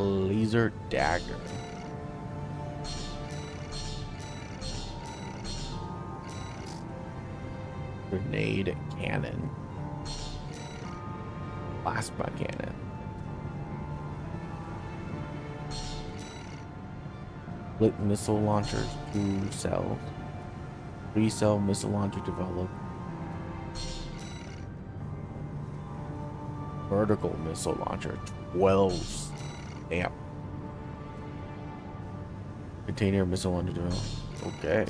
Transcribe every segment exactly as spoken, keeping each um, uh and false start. laser dagger. Grenade cannon. Plasma cannon. Split missile launcher to sell. Three-cell missile launcher developed. Vertical missile launcher, twelve. Damn. Container missile launcher developed. Okay.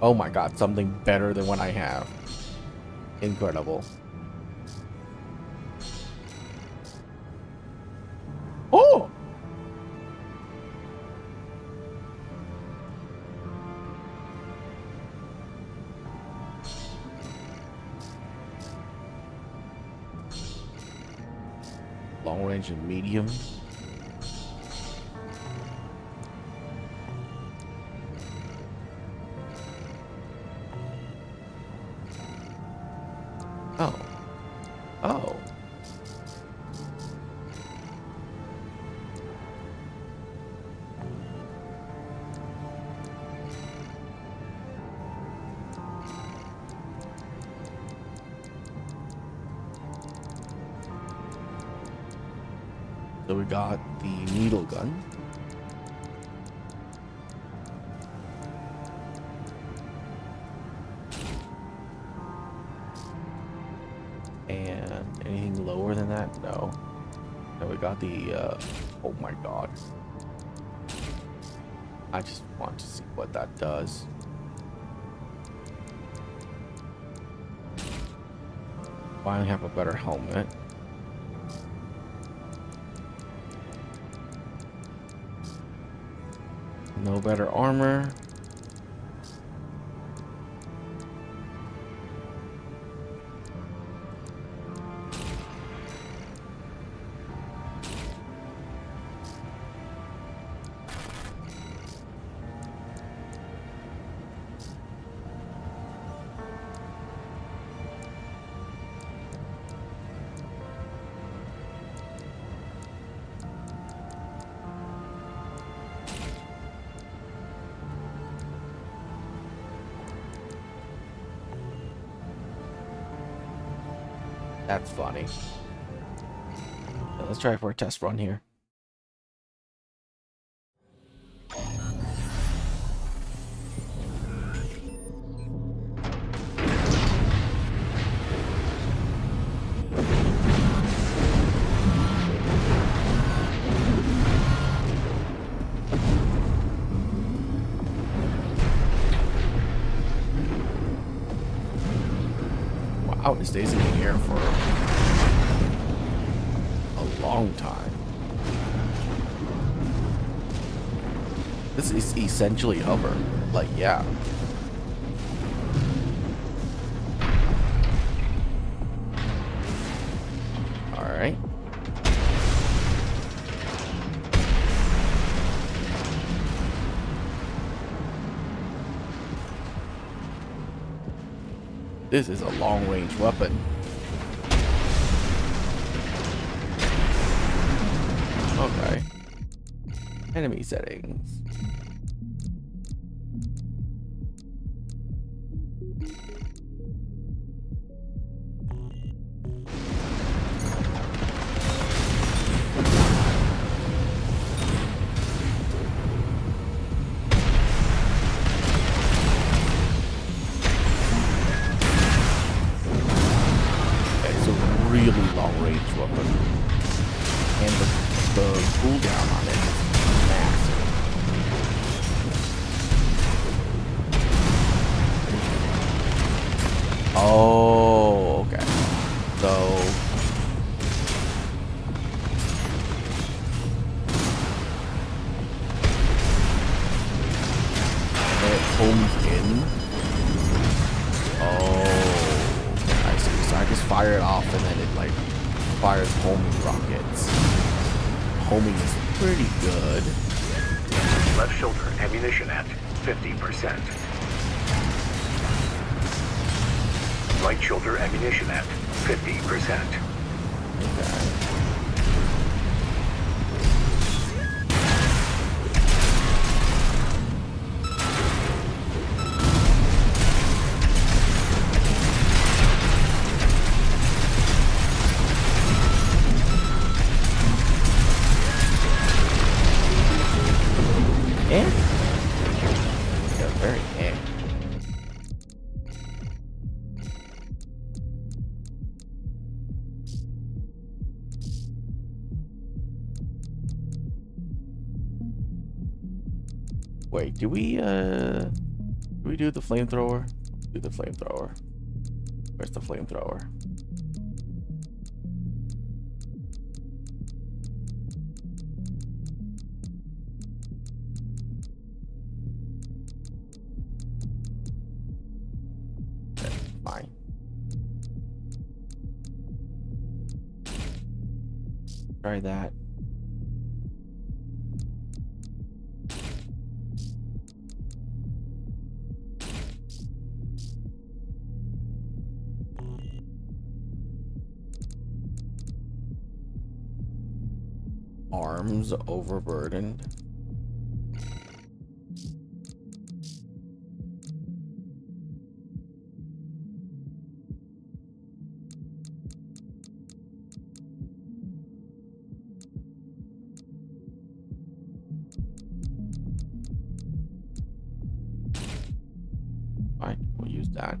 Oh my god, something better than what I have. Incredible. Oh! Long range and medium. Oh. Oh. So we got the needle gun. No. And we got the, uh, oh my god. I just want to see what that does. Finally have a better helmet. No better armor. That's funny. Let's try for a test run here. Wow, it stays in the air for a long time. This is essentially hover. Like, yeah. Alright. This is a long-range weapon. Okay. Enemy settings. Oh, okay. So it homes in. Oh, I see. So I just fire it off, and then it like fires homing rockets. Homing is pretty good. Left shoulder ammunition at fifty percent. light shoulder ammunition at fifty percent. Wait, do we uh do we do the flamethrower? Do the flamethrower. Where's the flamethrower? Okay, fine. Try that. Arms overburdened. All right, we'll use that.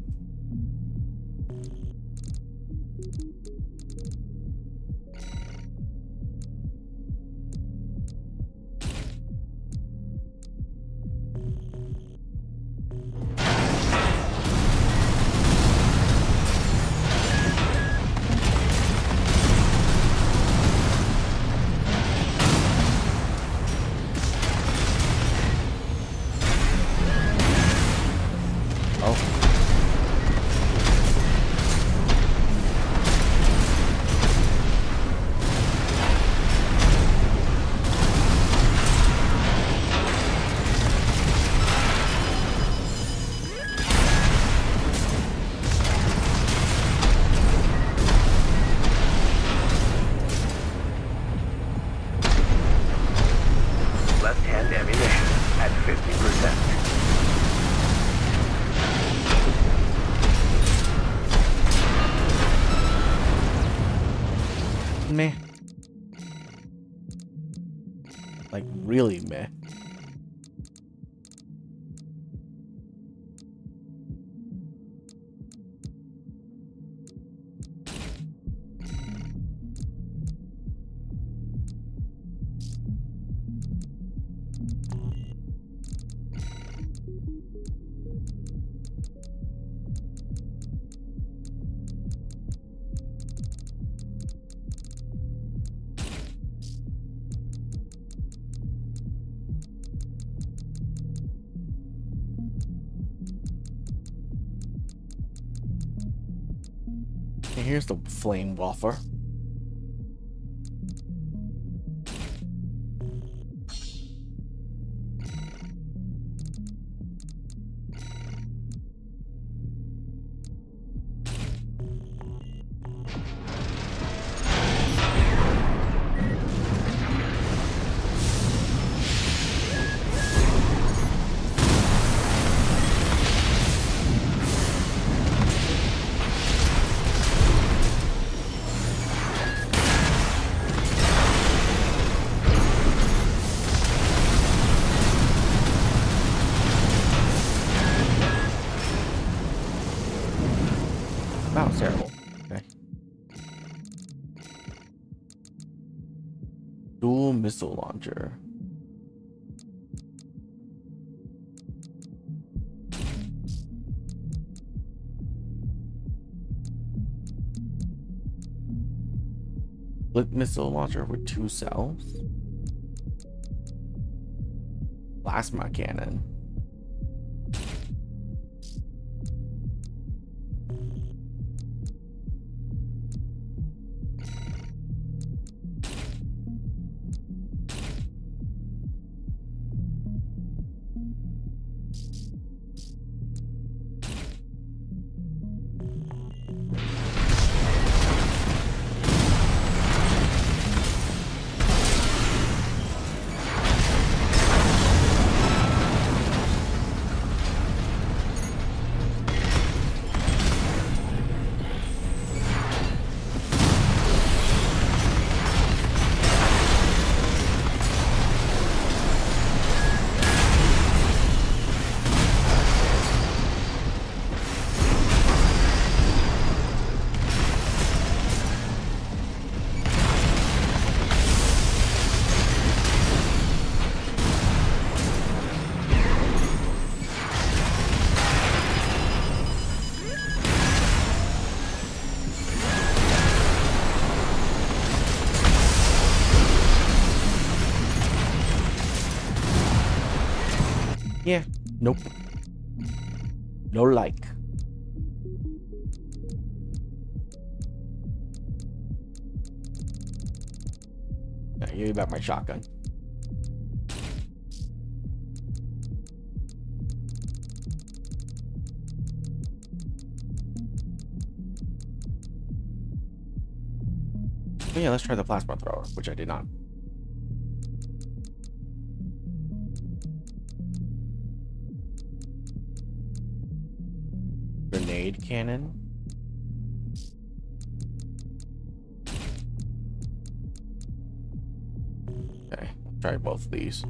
Meh. Like, really meh. Here's the flame wafer. That was terrible. Okay. Dual missile launcher. Split missile launcher with two cells. Plasma cannon. Yeah, nope. No like. All right, give me back my shotgun. But yeah, let's try the plasma thrower, which I did not. Grenade cannon. Okay, try both of these.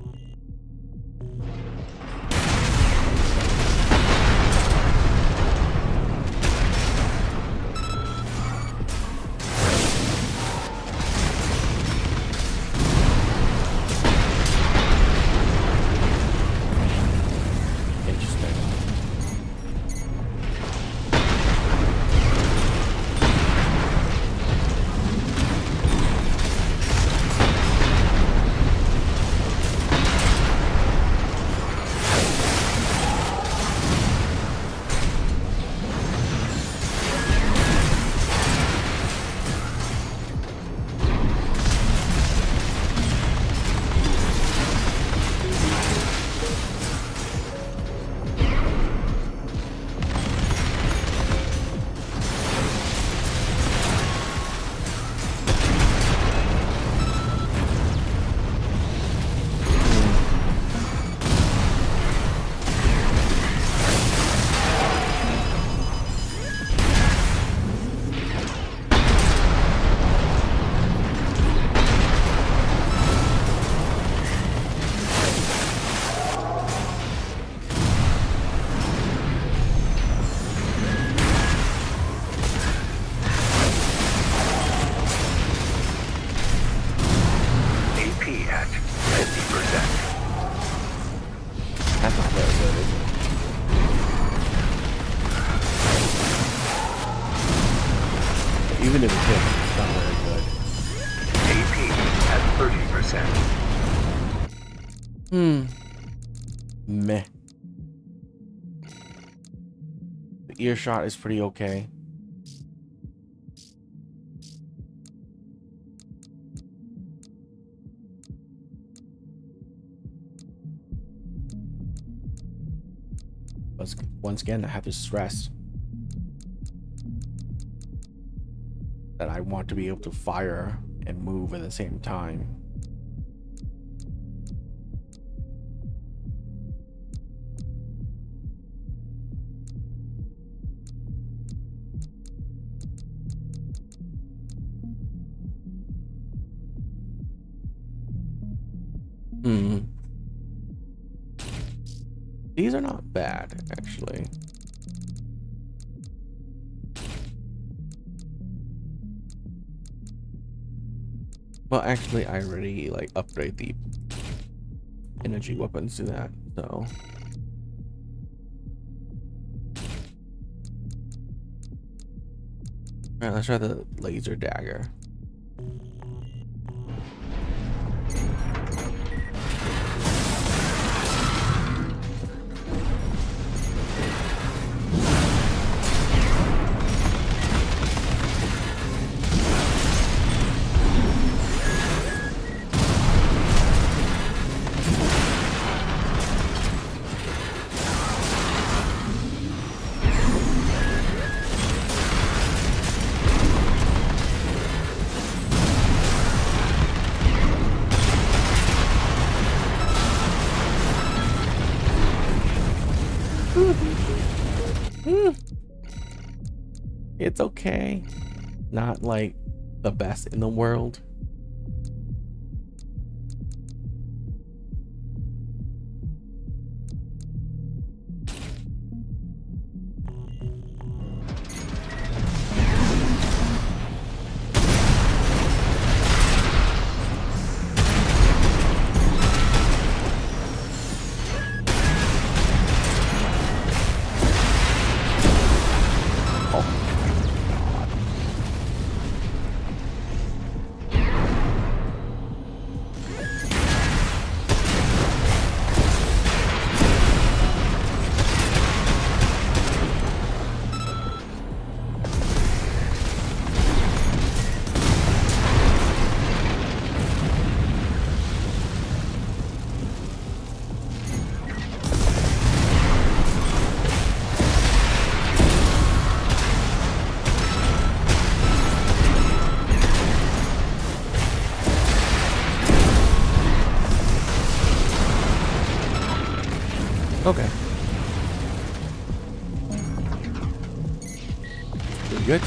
Earshot is pretty okay. But once again, I have to stress that I want to be able to fire and move at the same time. These are not bad, actually. Well, actually, I already, like, upgrade the energy weapons to that, so... Alright, let's try the laser dagger. It's okay. Not like the best in the world. Okay. Pretty good.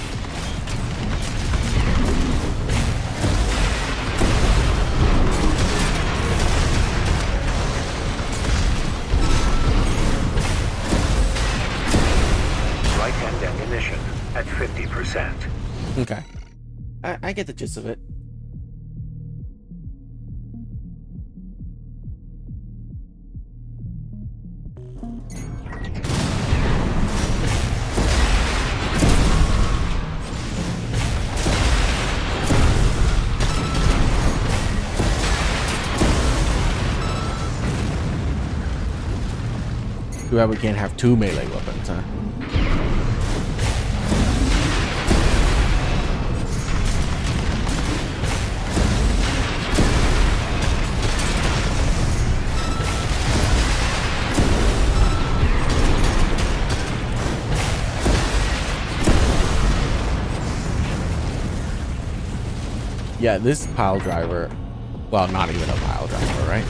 Right-hand ammunition at fifty percent. Okay. I, I get the gist of it. Too bad we can't have two melee weapons, huh? Yeah, this pile driver, well, not even a pile driver, right?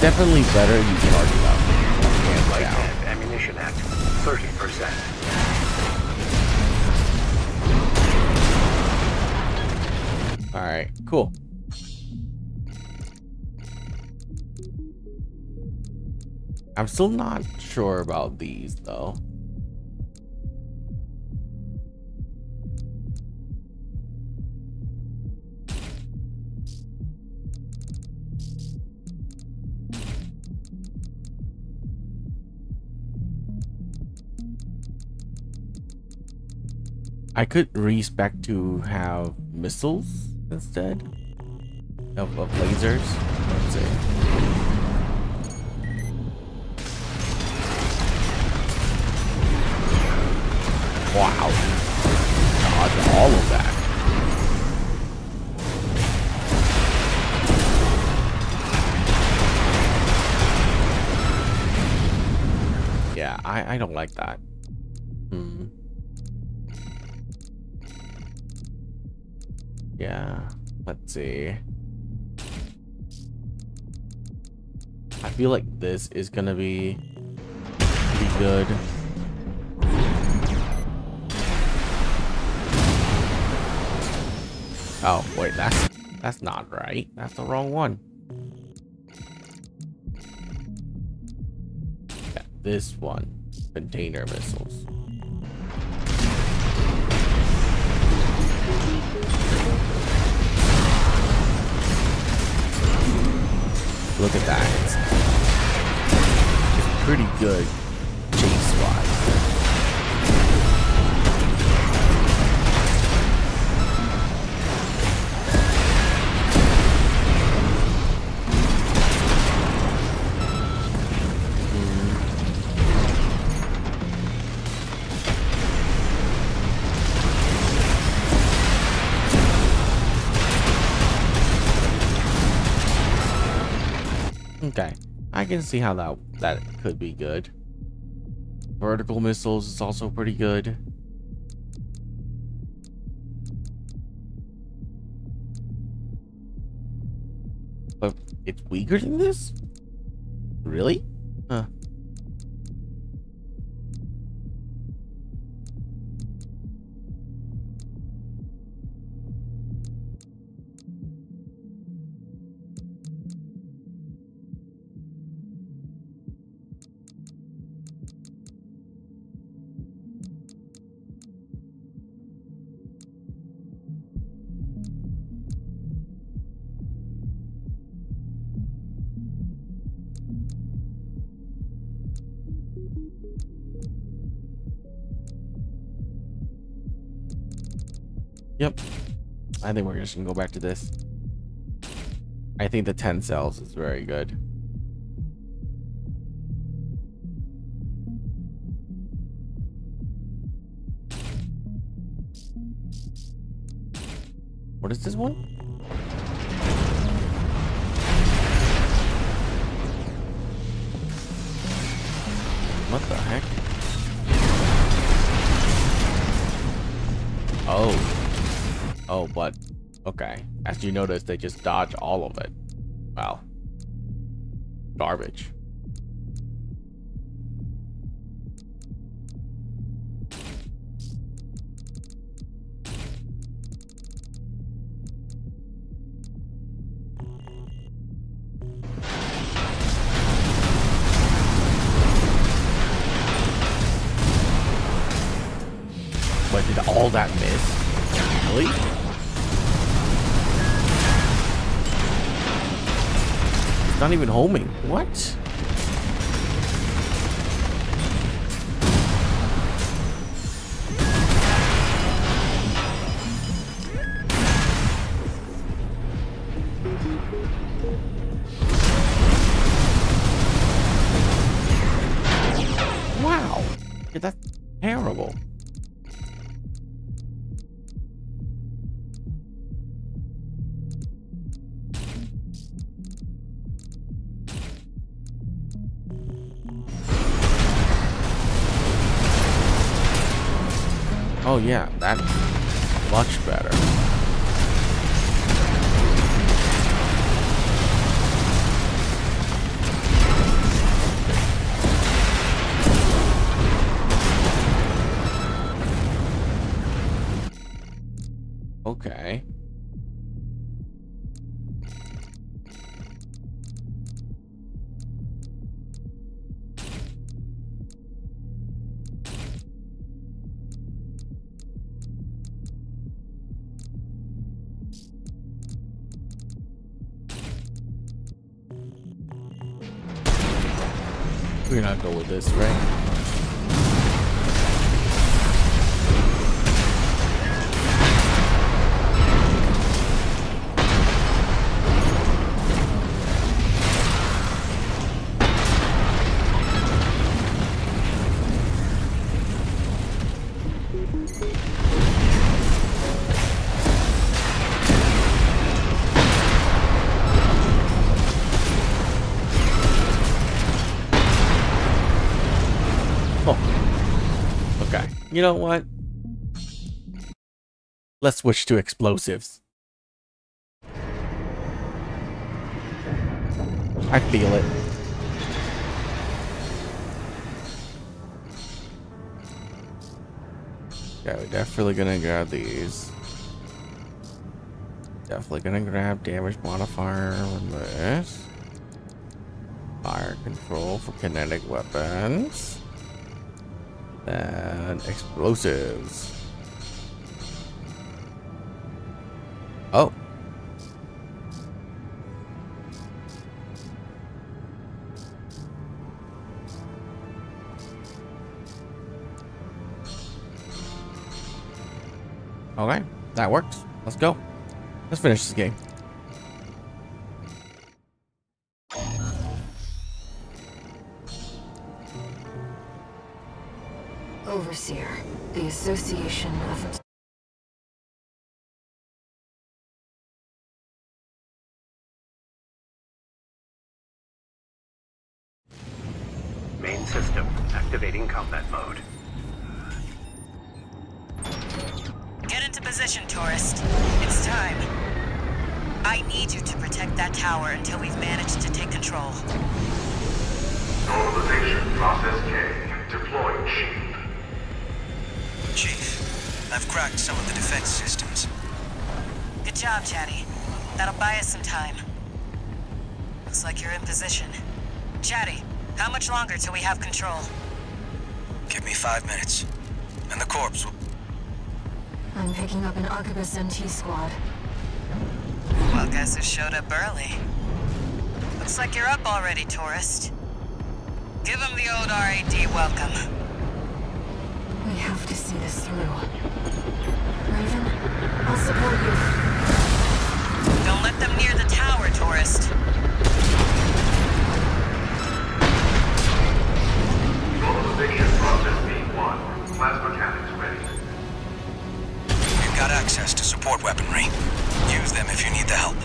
Definitely better you charge it up. And light hand ammunition at thirty percent. All right, cool. I'm still not sure about these though. I could respec to have missiles instead of, of lasers. Let's see. Wow. Dodge all of that. Yeah, I, I don't like that. Hmm. Yeah, let's see. I feel like this is gonna be pretty good. Oh wait, that's that's not right. That's the wrong one. Yeah, this one. Container missiles. Look at that. It's, it's pretty good chase wise. Okay, I can see how that that could be good. Vertical missiles is also pretty good. But it's weaker than this? Really? Huh. Yep, I think we're just gonna go back to this. I think the ten cells is very good. What is this one? What the heck? Oh. Oh, but Okay. As you notice, they just dodge all of it. Wow. Garbage. But did all that miss? Really? Not even homing. What? Wow. Dude, that's terrible. Oh yeah, that's much better. Okay. We're gonna go with this, right? You know what? Let's switch to explosives. I feel it. Yeah, we're definitely gonna grab these. Definitely gonna grab damage modifier on this. Fire control for kinetic weapons. And explosives. Oh. Okay, that works. Let's go. Let's finish this game. Overseer, the Association of... Main system, activating combat mode. Get into position, tourist. It's time. I need you to protect that tower until we've managed to take control. Normalization process K. Deploying sheep. Chief, I've cracked some of the defense systems. Good job, Chatty. That'll buy us some time. Looks like you're in position. Chatty, how much longer till we have control? Give me five minutes, and the corpse will... I'm picking up an Archibus M T squad. Well, guess who showed up early? Looks like you're up already, tourist. Give him the old R A D welcome. We have to see this through. Raven, I'll support you. Don't let them near the tower, tourist. Normalization process B one. Plasma cannons ready. You've got access to support weaponry. Use them if you need the help.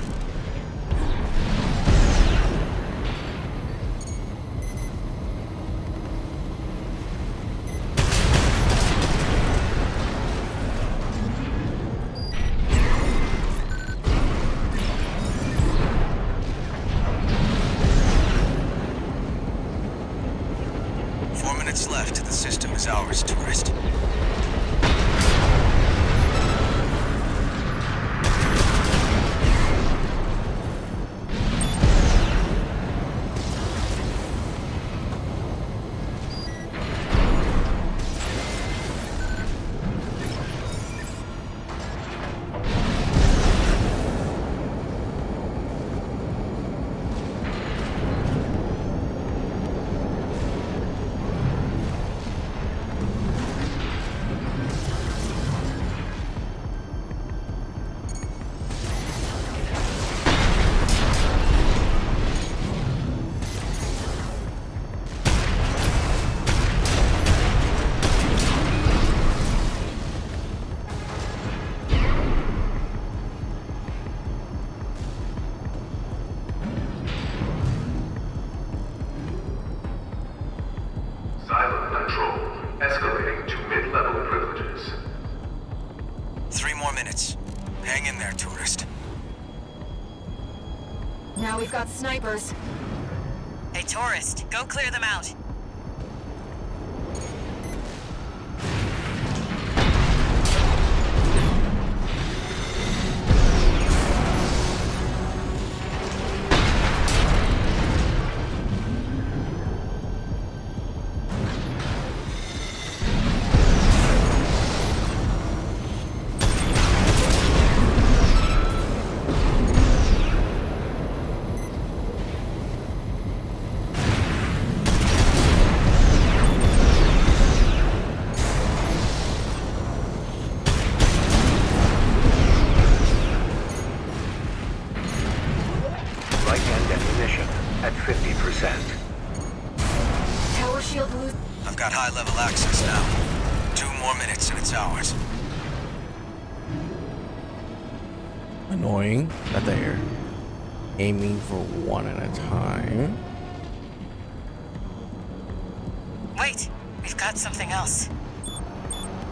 is ours, tourist. Snipers. Hey, tourist, go clear them out. That they're aiming for one at a time. Wait, we've got something else.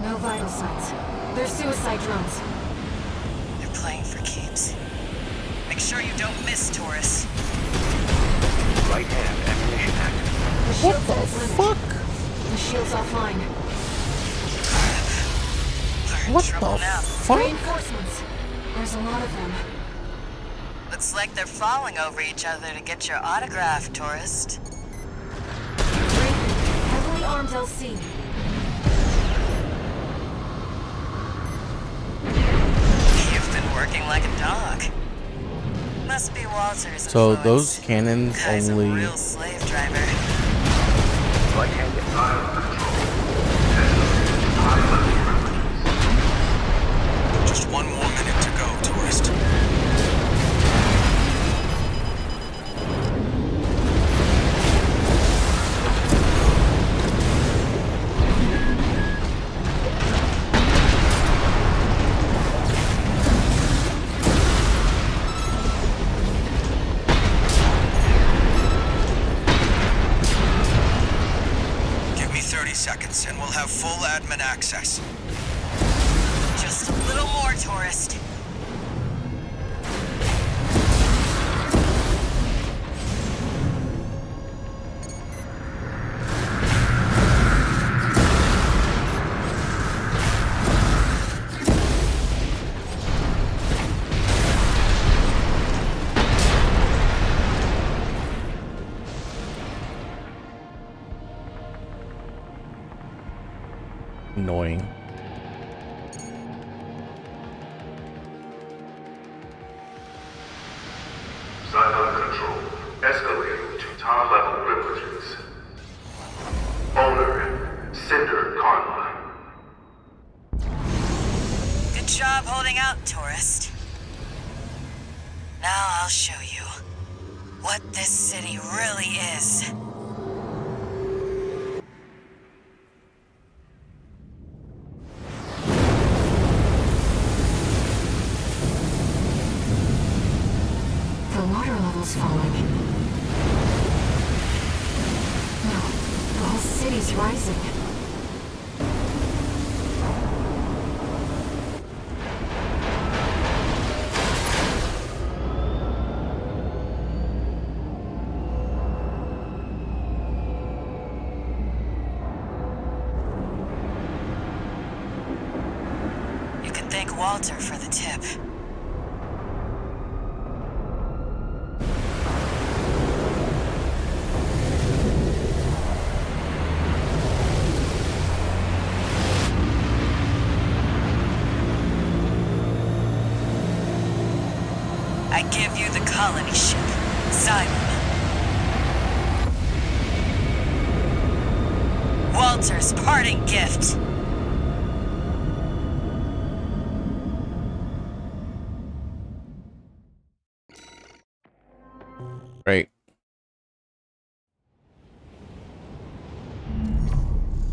No vital signs. They're suicide drones. They're playing for keeps. Make sure you don't miss, Taurus. Right hand ammunition active. What the fuck? The shield's offline. What the fuck? Reinforcements. There's a lot of them. Looks like they're falling over each other to get your autograph, tourist. Heavily armed L C. You've been working like a dog. Must be Walter's. So influence. Those cannons Guy's only. A real slave driver. Like just one more minute to go, tourist. Give me thirty seconds and we'll have full admin access. Just a little more, tourist. Annoying. to Walter for the tip. I give you the colony ship, Simon. Walter's parting gift. Right.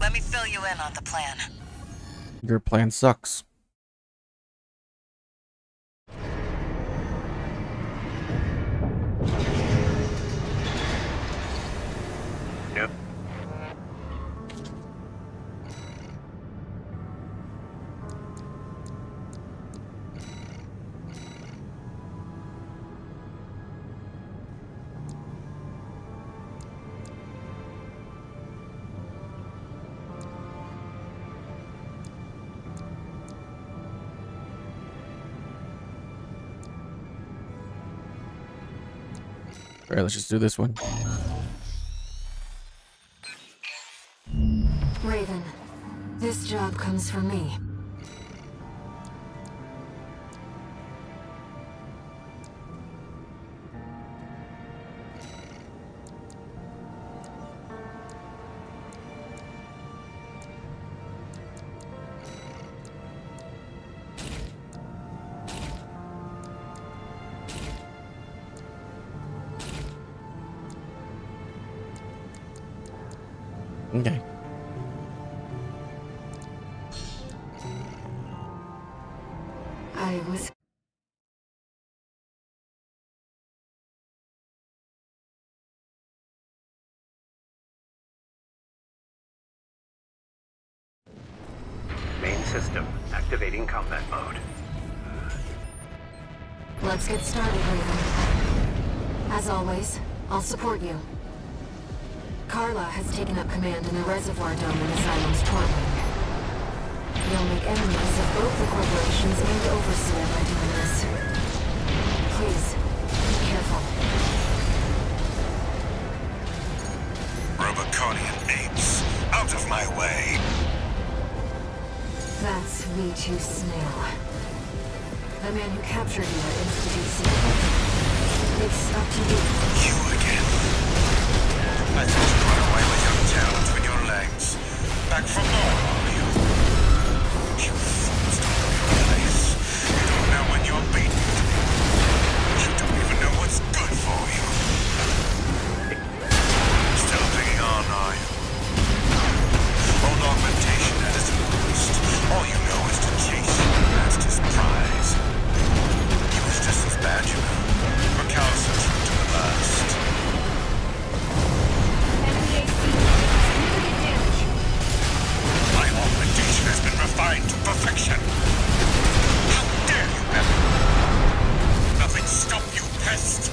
Let me fill you in on the plan. Your plan sucks. Yep. All right, let's just do this one. Raven, this job comes from me. Okay. I was main system activating combat mode. Let's get started, Raven. As always, I'll support you. Carla has taken up command in the reservoir dome in Asylum's torpor. You'll make enemies of both the corporations and the Overseer by doing this. Please, be careful. Roboconian apes, out of my way! That's me too, Snail. The man who captured you at Institute Secret. It's up to you. You again. I thought you ran away with your tail between your legs. Back for more, are you? You forced out of your place. You don't know when you're beaten. You don't even know what's good for you. Still clinging on, are you? Old augmentation at its worst. All you know is to chase the master's prize. He was just as bad, you know. Recalcitrant to the last. Has been refined to perfection. How dare you, Evan? Nothing stop you, pest.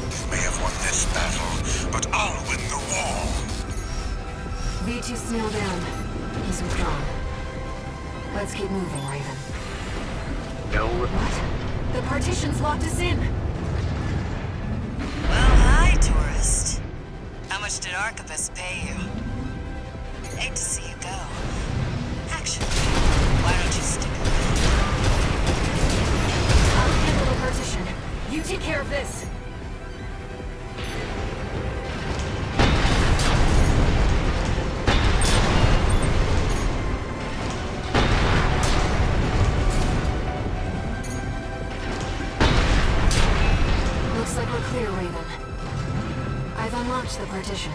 You may have won this battle, but I'll win the war. V two Snail down. He's withdrawn. Let's keep moving, Raven. No. What? The partition's locked us in. Well, hi, tourist. How much did Archibus pay you? Hate to see you go. Actually, why don't you stick around? I'll handle the partition. You take care of this. Looks like we're clear, Raven. I've unlocked the partition.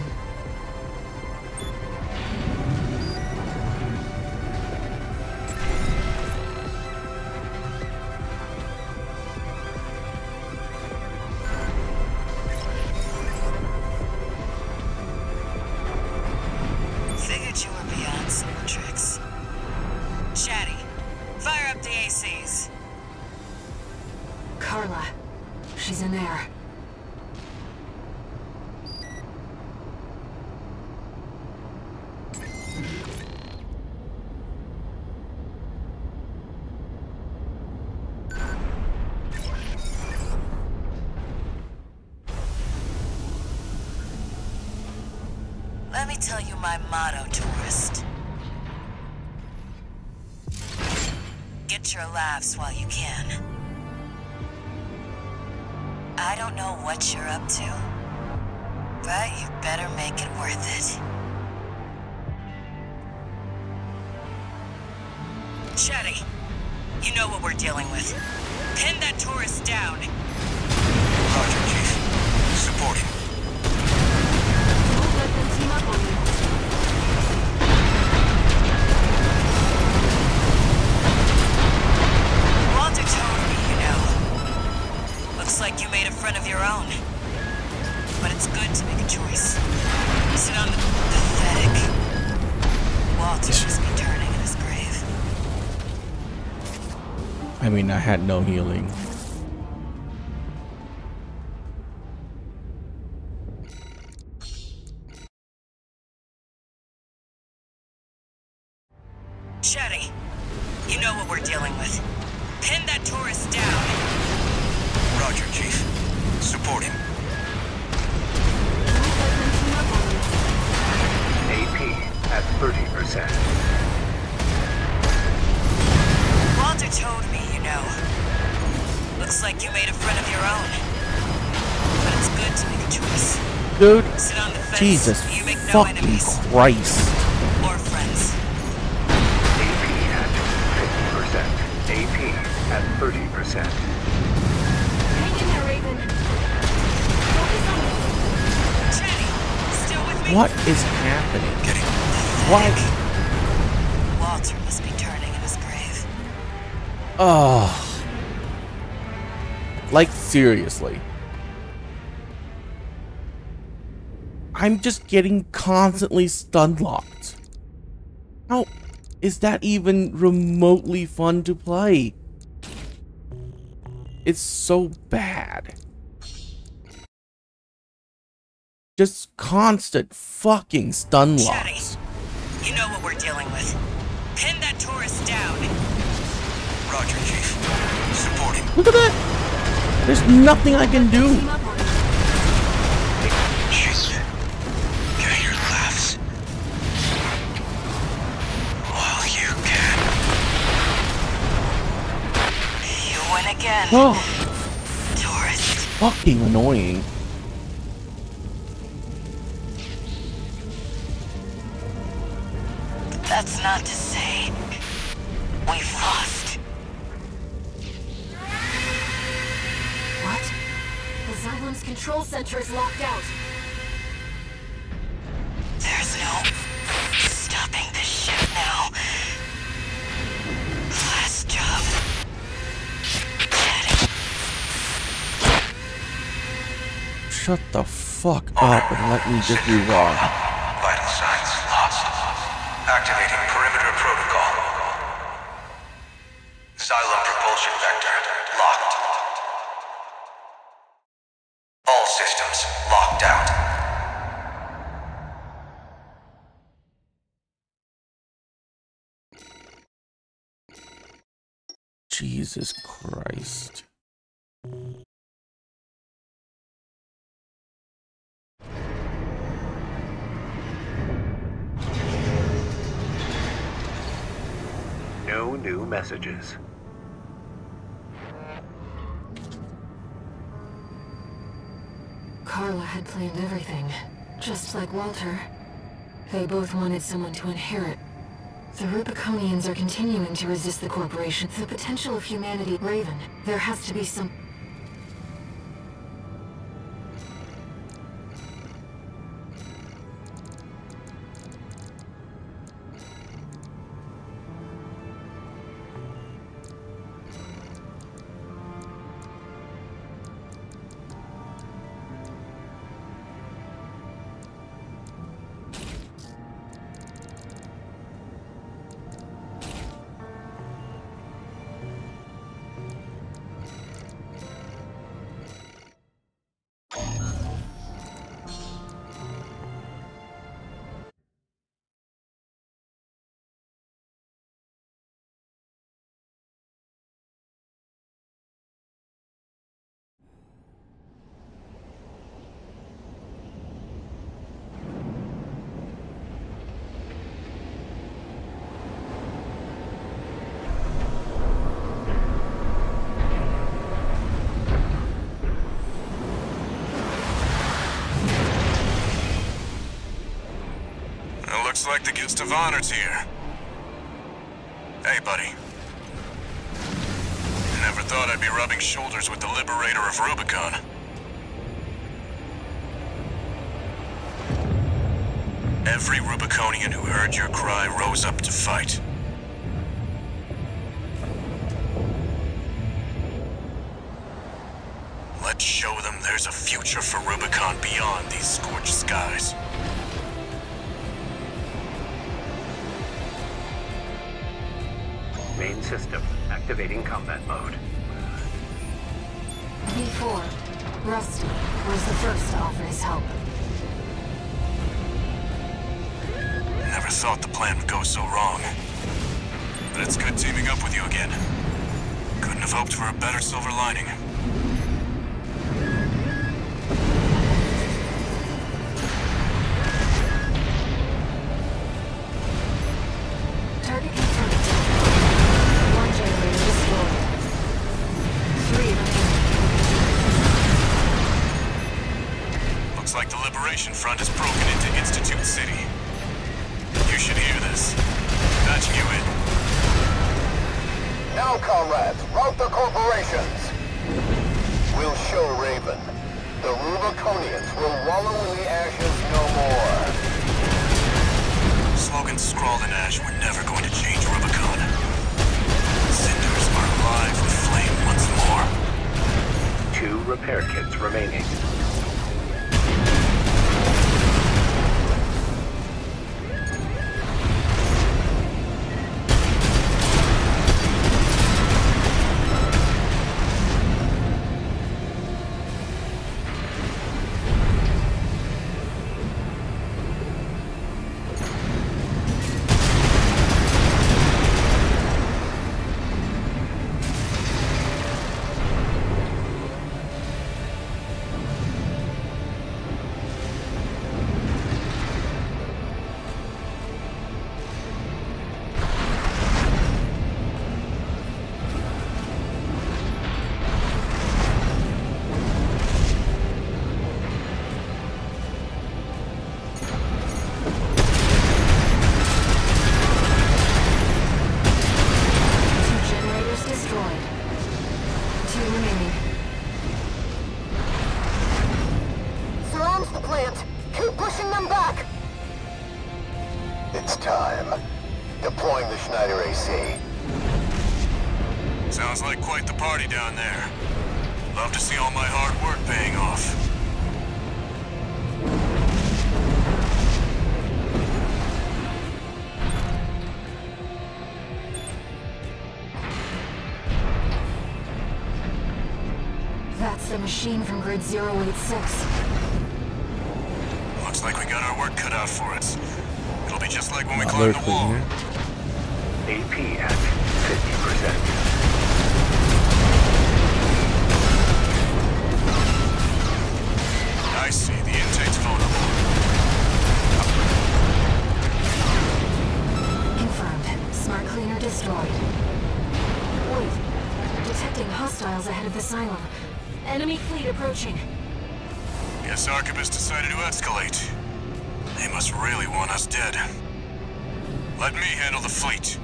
me tell you my motto, tourist. Get your laughs while you can. I don't know what you're up to, but you better make it worth it. Shetty, you know what we're dealing with. Pin that tourist down. Roger, Chief. Support him. Walter told me, you know. Looks like you made a friend of your own. But it's good to make a choice. Sit on the pathetic. Walter must be turning in his grave. I mean, I had no healing. Dude, Jesus fucking Christ. Or friends. A P at fifty percent. A P at thirty percent. Hang in there, Raven. Focus on me. Jenny, still with me? What is happening? What? Walter must be turning in his grave. Oh. Like, seriously. I'm just getting constantly stunlocked. How is that even remotely fun to play? It's so bad. Just constant fucking stunlocks. Shetty, you know what we're dealing with. Pin that tourist down. Roger, Chief. Support him. Look at that. There's nothing I can do. Again. Oh, tourist. Fucking annoying. But that's not to say we've lost. What? The Zylon's control center is locked out. There's no stopping this ship now. Last job. Shut the fuck up and let me just be wrong. Vital signs lost. Activating perimeter protocol. Xylem propulsion vector locked. All systems locked out. Jesus Christ. No new messages. Carla had planned everything, just like Walter. They both wanted someone to inherit. The Rubiconians are continuing to resist the corporation. The potential of humanity, Raven. There has to be some... Looks like the guest of honor's here. Hey, buddy. Never thought I'd be rubbing shoulders with the liberator of Rubicon. Every Rubiconian who heard your cry rose up to fight. Let's show them there's a future for Rubicon beyond these scorched skies. Main system, activating combat mode. Before, Rusty was the first to offer his help. Never thought the plan would go so wrong. But it's good teaming up with you again. Couldn't have hoped for a better silver lining. Front is broken into Institute City. You should hear this. Patching you in. Now, comrades, rout the corporations. We'll show Raven. The Rubiconians will wallow in the ashes no more. Slogans scrawled in ash were never going to change Rubicon. Cinders are alive with flame once more. Two repair kits remaining. Machine from grid zero eight six. Looks like we got our work cut out for us. It'll be just like when we climbed the wall. A P at fifty percent. I see. The intake's vulnerable. Confirmed. Smart cleaner destroyed. Wait. Detecting hostiles ahead of the silo. Enemy fleet approaching. Guess Archivist decided to escalate. They must really want us dead. Let me handle the fleet.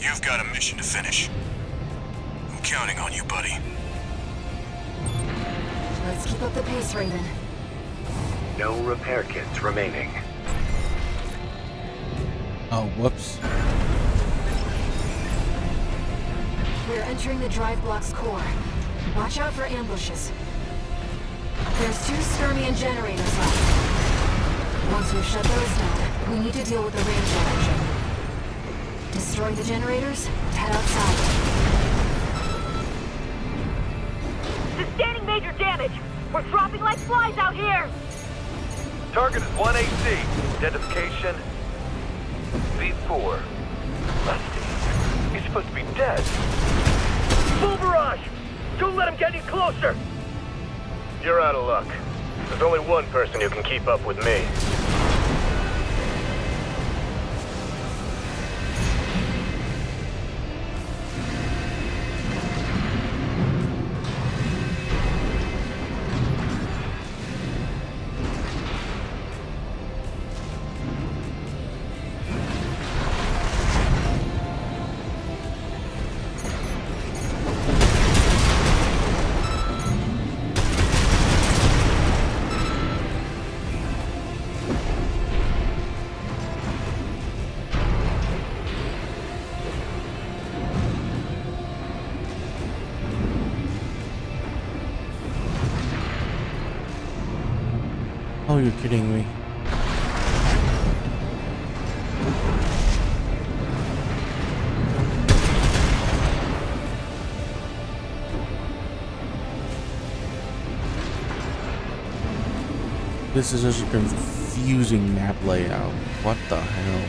You've got a mission to finish. I'm counting on you, buddy. Let's keep up the pace, Raven. No repair kits remaining. Oh, whoops. We're entering the drive block's core. Watch out for ambushes. There's two Sturmian generators left. Once we've shut those down, we need to deal with the range action. Destroy the generators, head outside. Sustaining major damage! We're dropping like flies out here! Target is one A C. Identification... V four. Rusty, you're supposed to be dead. Full barrage! Don't let him get any closer! You're out of luck. There's only one person who can keep up with me. Oh, you're kidding me. This is such a confusing map layout. What the hell?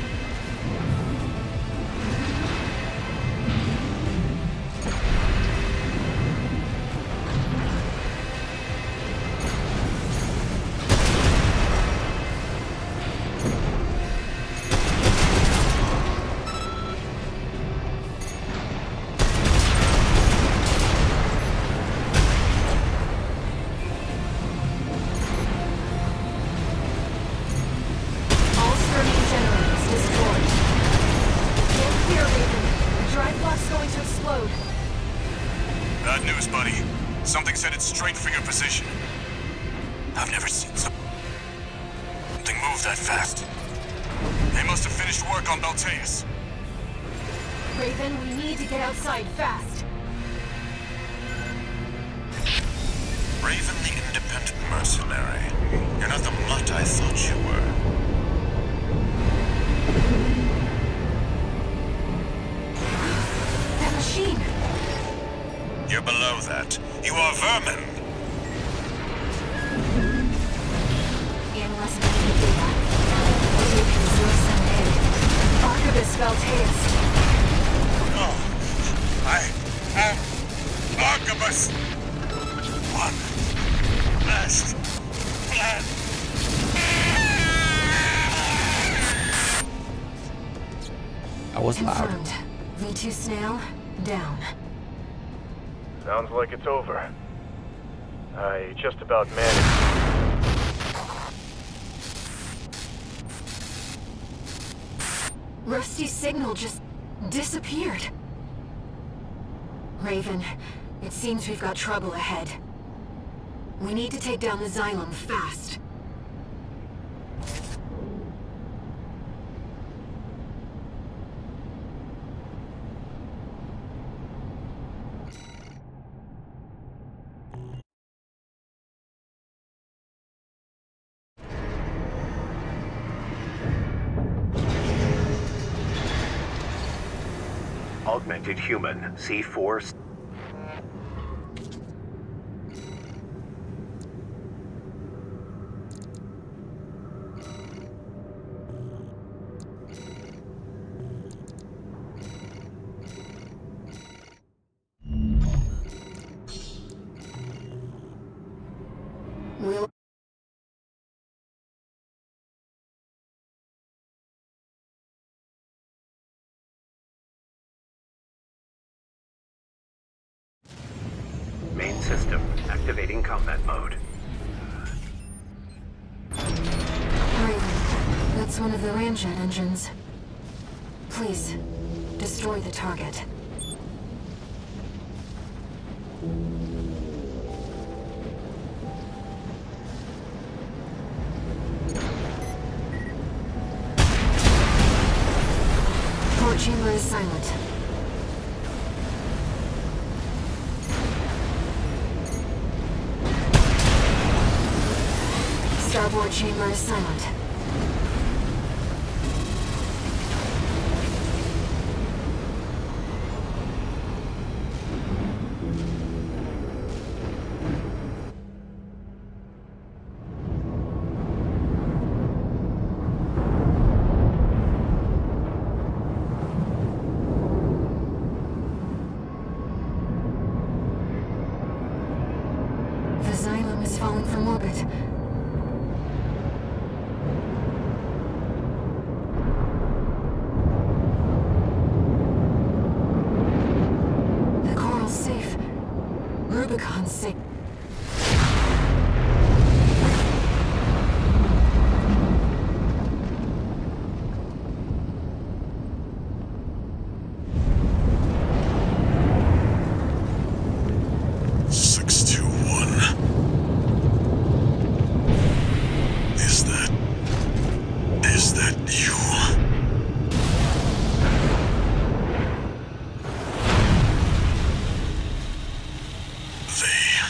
About managed. Rusty's signal just disappeared. Raven, it seems we've got trouble ahead. We need to take down the Xylem fast. Augmented human, C four. System activating combat mode. Raven, that's one of the ramjet engines. Please, destroy the target. Port chamber is silent. Starboard chamber is silent. The Xylem is falling from orbit. They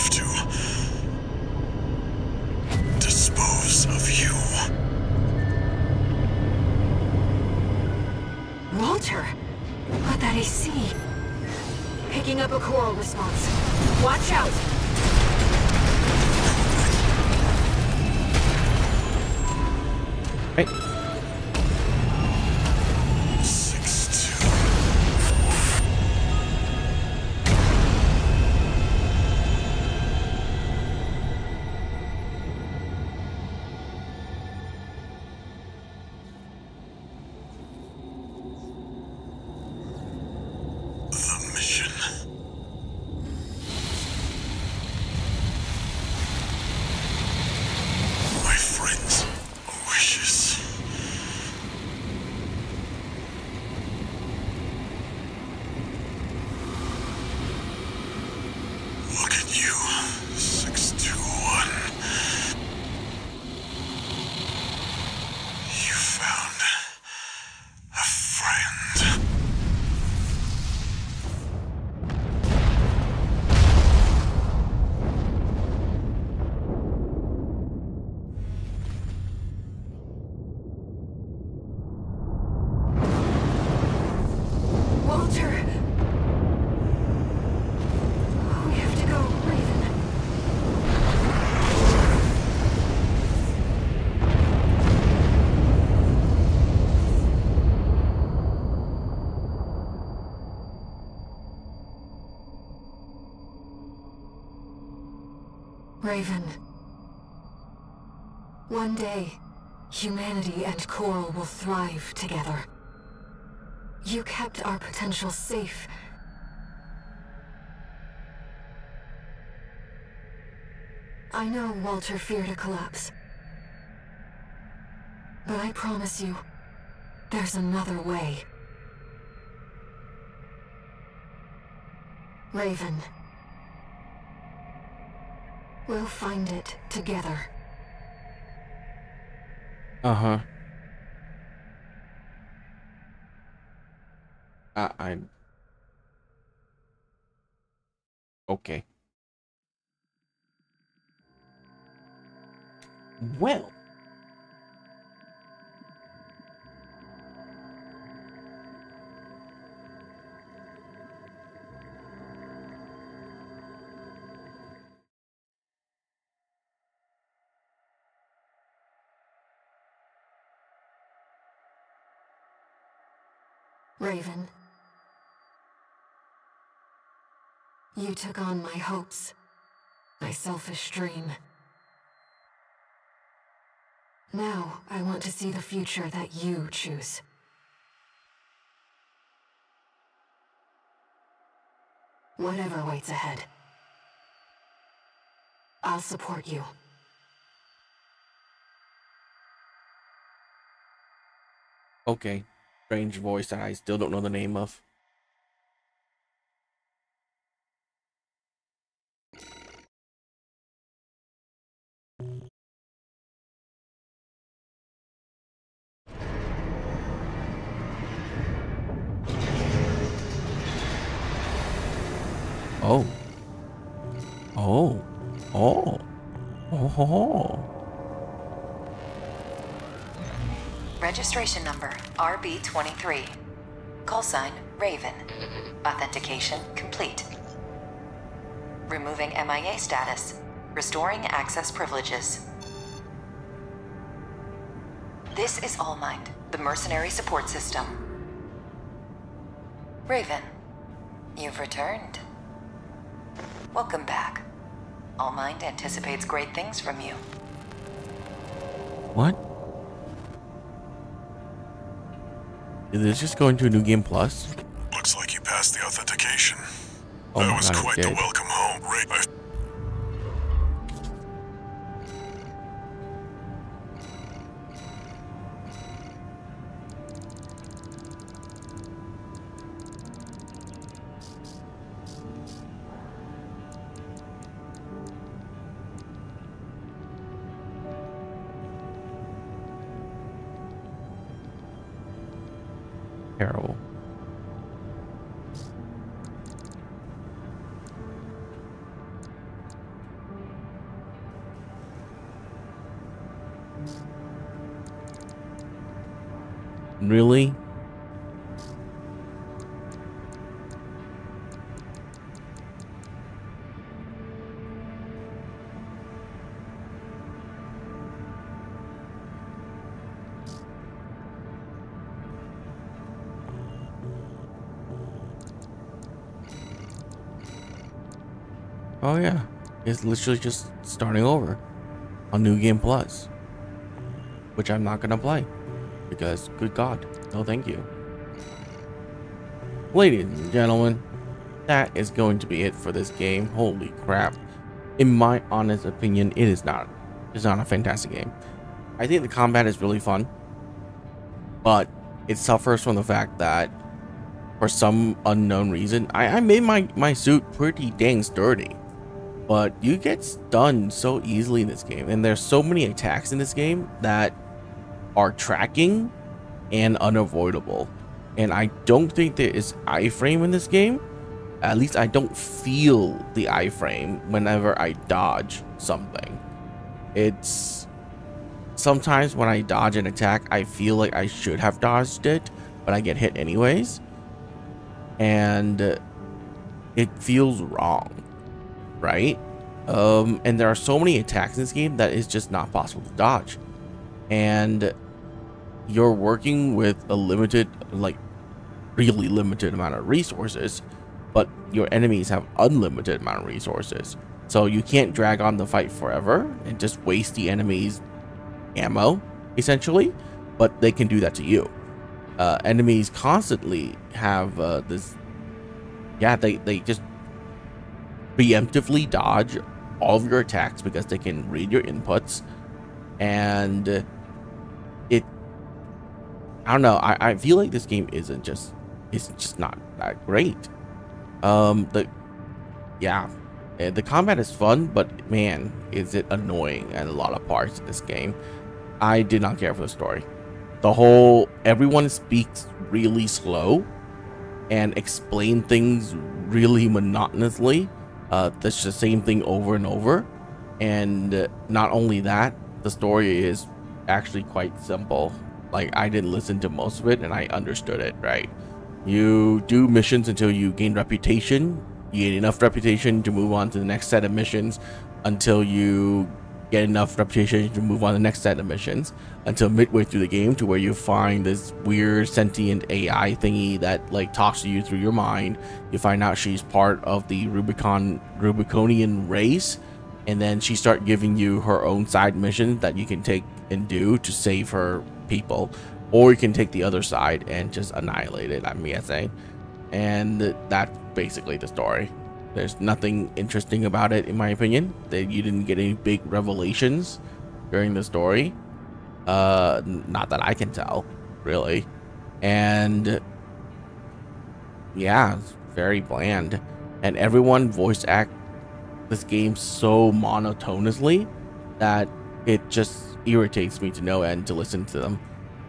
have to dispose of you. Walter, what that A C? Picking up a coral response. Watch out! Right. Raven, one day, humanity and Coral will thrive together. You kept our potential safe. I know Walter feared a collapse, but I promise you, there's another way. Raven. We'll find it together. Uh-huh. Uh, I'm... Okay. Well. Raven, you took on my hopes, my selfish dream. Now I want to see the future that you choose. Whatever waits ahead, I'll support you. Okay. Strange voice that I still don't know the name of. Oh. Oh. Oh. Oh. Registration number R B twenty-three. Call sign Raven. Authentication complete. Removing M I A status. Restoring access privileges. This is Allmind, the mercenary support system. Raven, you've returned. Welcome back. Allmind anticipates great things from you. What? Is this just going to a new game plus? Looks like you passed the authentication. Oh, that was God, quite the welcome home, right? I... Terrible. Really? Oh yeah, it's literally just starting over on New Game Plus, which I'm not gonna play because good god, no thank you. Ladies and gentlemen, that is going to be it for this game. Holy crap, in my honest opinion, it is not it's not a fantastic game. I think the combat is really fun, but it suffers from the fact that for some unknown reason I, I made my my suit pretty dang sturdy. But you get stunned so easily in this game, and there's so many attacks in this game that are tracking and unavoidable. And I don't think there is iframe in this game. At least I don't feel the iframe whenever I dodge something. It's sometimes when I dodge an attack, I feel like I should have dodged it, but I get hit anyways, and it feels wrong. Right? Um, and there are so many attacks in this game that it's just not possible to dodge. And you're working with a limited, like really limited amount of resources, but your enemies have unlimited amount of resources. So you can't drag on the fight forever and just waste the enemy's ammo, essentially, but they can do that to you. Uh, enemies constantly have uh, this, yeah, they, they just preemptively dodge all of your attacks because they can read your inputs, and it I don't know I, I feel like this game isn't just it's just not that great. Um the yeah the combat is fun, but man, is it annoying at a lot of parts of this game. I did not care for the story. The whole everyone speaks really slow and explain things really monotonously. Uh, that's the same thing over and over, and uh, not only that, the story is actually quite simple. Like, I didn't listen to most of it and I understood it, right? You do missions until you gain reputation. You gain enough reputation to move on to the next set of missions, until you get enough reputation to move on to the next set of missions, until midway through the game to where you find this weird sentient A I thingy that like talks to you through your mind. You find out she's part of the Rubicon Rubiconian race, and then she starts giving you her own side missions that you can take and do to save her people, or you can take the other side and just annihilate it, I'm guessing. And that's basically the story. There's nothing interesting about it, in my opinion. That you didn't get any big revelations during the story. Uh, not that I can tell, really. And yeah, it's very bland. And everyone voice act this game so monotonously that it just irritates me to no end to listen to them.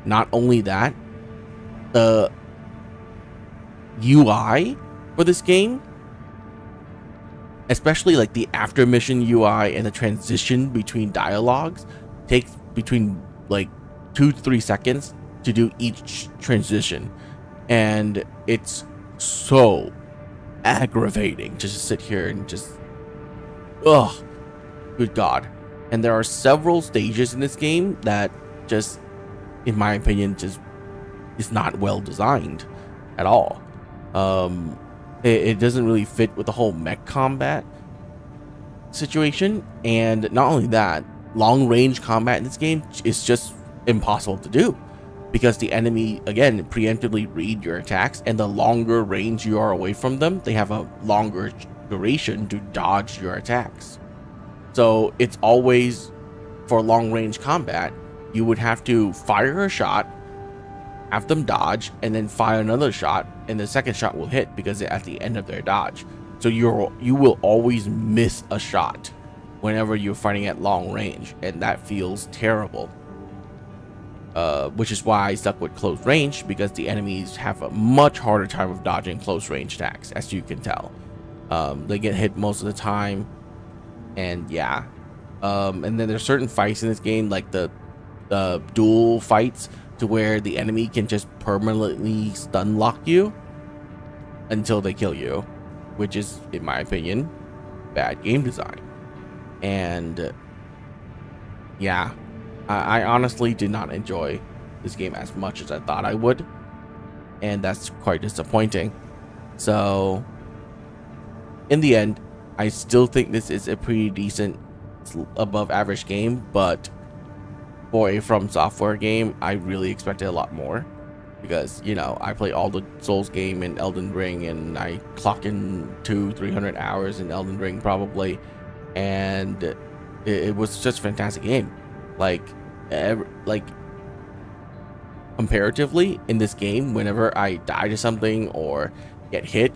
Not only that, the U I for this game, especially like the after mission U I and the transition between dialogues, takes between like two to three seconds to do each transition, and it's so aggravating to just sit here and just ugh, good god. And there are several stages in this game that just, in my opinion, just is not well designed at all. Um, it doesn't really fit with the whole mech combat situation, and not only that, long range combat in this game is just impossible to do because the enemy, again, preemptively read your attacks, and the longer range you are away from them, they have a longer duration to dodge your attacks. So it's always, for long range combat, you would have to fire a shot, have them dodge, and then fire another shot, and the second shot will hit because they're at the end of their dodge. So you're you will always miss a shot whenever you're fighting at long range, and that feels terrible. Uh, which is why I stuck with close range, because the enemies have a much harder time of dodging close range attacks, as you can tell. Um, they get hit most of the time, and yeah. Um, and then there's certain fights in this game, like the, the duel fights. to where the enemy can just permanently stun lock you until they kill you, which is, in my opinion, bad game design. And yeah, I, I honestly did not enjoy this game as much as I thought I would, and that's quite disappointing. So in the end, I still think this is a pretty decent, above average game, but for a FromSoftware game, I really expected a lot more, because, you know, I play all the Souls game and Elden Ring, and I clock in two, three hundred hours in Elden Ring probably, and it, it was such a fantastic game. Like, every, like comparatively, in this game, whenever I die to something or get hit,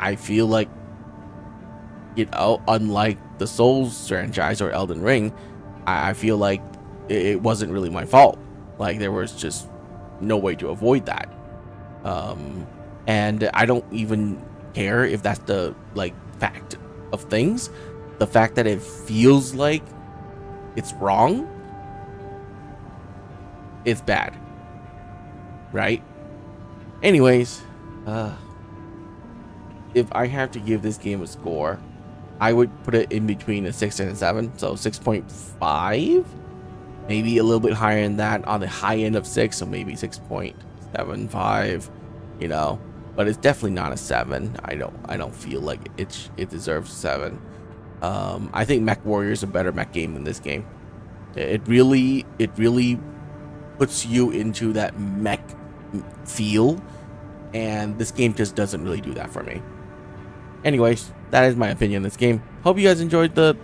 I feel like, you know, unlike the Souls franchise or Elden Ring, I, I feel like it, it wasn't really my fault. Like, there was just no way to avoid that, um, and I don't even care if that's the, like, fact of things. The fact that it feels like it's wrong, it's bad, right? Anyways, uh, if I have to give this game a score, I would put it in between a six and a seven, so six point five. Maybe a little bit higher than that, on the high end of six, so maybe six point seven five, you know. But it's definitely not a seven. I don't, I don't feel like it it deserves a seven. Um, I think Mech Warrior is a better mech game than this game. It really, it really puts you into that mech feel, and this game just doesn't really do that for me. Anyways, that is my opinion on this game. Hope you guys enjoyed the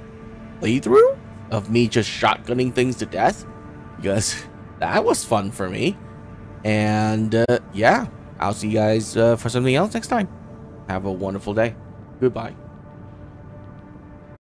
playthrough of me just shotgunning things to death, because that was fun for me. And uh, yeah, I'll see you guys uh, for something else next time. Have a wonderful day. Goodbye.